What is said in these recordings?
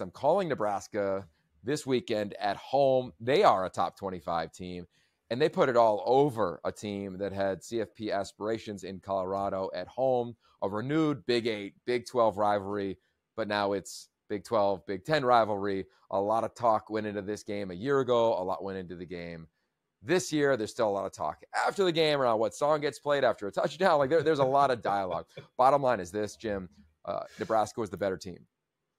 I'm calling Nebraska this weekend at home. They are a top 25 team, and they put it all over a team that had CFP aspirations in Colorado at home, a renewed Big 8, Big 12 rivalry, but now it's Big 12, Big 10 rivalry. A lot of talk went into this game a year ago. A lot went into the game this year. There's still a lot of talk after the game around what song gets played after a touchdown. Like there's a lot of dialogue. Bottom line is this, Jim, Nebraska was the better team.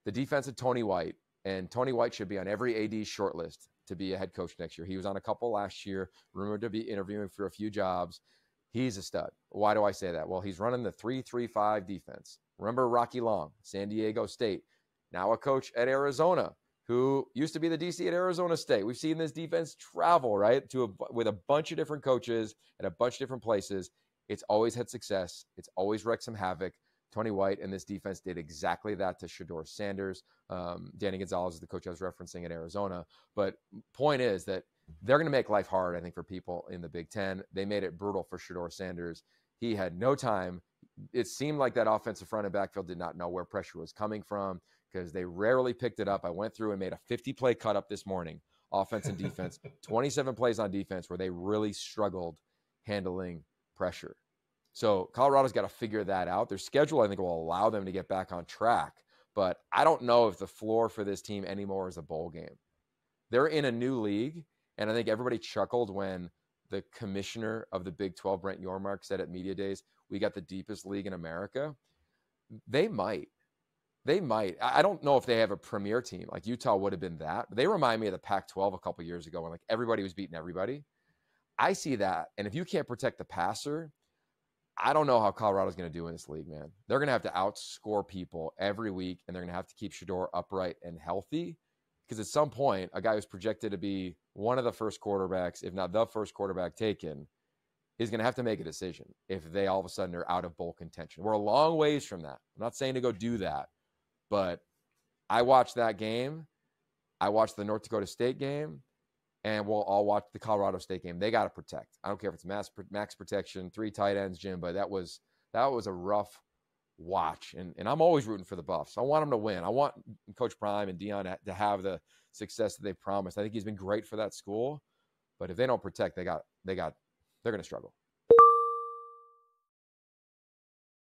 The defense of Tony White, and Tony White should be on every AD shortlist to be a head coach next year. He was on a couple last year, rumored to be interviewing for a few jobs. He's a stud. Why do I say that? Well, he's running the 3-3-5 defense. Remember Rocky Long, San Diego State, now a coach at Arizona, who used to be the DC at Arizona State. We've seen this defense travel, right, with a bunch of different coaches and a bunch of different places. It's always had success. It's always wrecked some havoc. Tony White and this defense did exactly that to Shedeur Sanders. Danny Gonzalez is the coach I was referencing at Arizona. But point is that they're going to make life hard, I think, for people in the Big Ten. They made it brutal for Shedeur Sanders. He had no time. It seemed like that offensive front and backfield did not know where pressure was coming from because they rarely picked it up. I went through and made a 50-play cut-up this morning, offense and defense, 27 plays on defense where they really struggled handling pressure. So Colorado's got to figure that out. Their schedule, I think, will allow them to get back on track. But I don't know if the floor for this team anymore is a bowl game. They're in a new league, and I think everybody chuckled when the commissioner of the Big 12, Brent Yormark, said at Media Days, we got the deepest league in America. They might. They might. I don't know if they have a premier team. Like Utah would have been that. They remind me of the Pac-12 a couple years ago when like everybody was beating everybody. I see that, and if you can't protect the passer, I don't know how Colorado's going to do in this league, man. They're going to have to outscore people every week, and they're going to have to keep Shedeur upright and healthy because at some point, a guy who's projected to be one of the first quarterbacks, if not the first quarterback taken, is going to have to make a decision if they all of a sudden are out of bowl contention. We're a long ways from that. I'm not saying to go do that, but I watched that game. I watched the North Dakota State game. And we'll all watch the Colorado State game. They got to protect. I don't care if it's max protection, 3 tight ends, Jim, but that was a rough watch. And I'm always rooting for the Buffs. I want them to win. I want Coach Prime and Deion to have the success that they promised. I think he's been great for that school. But if they don't protect, they're going to struggle.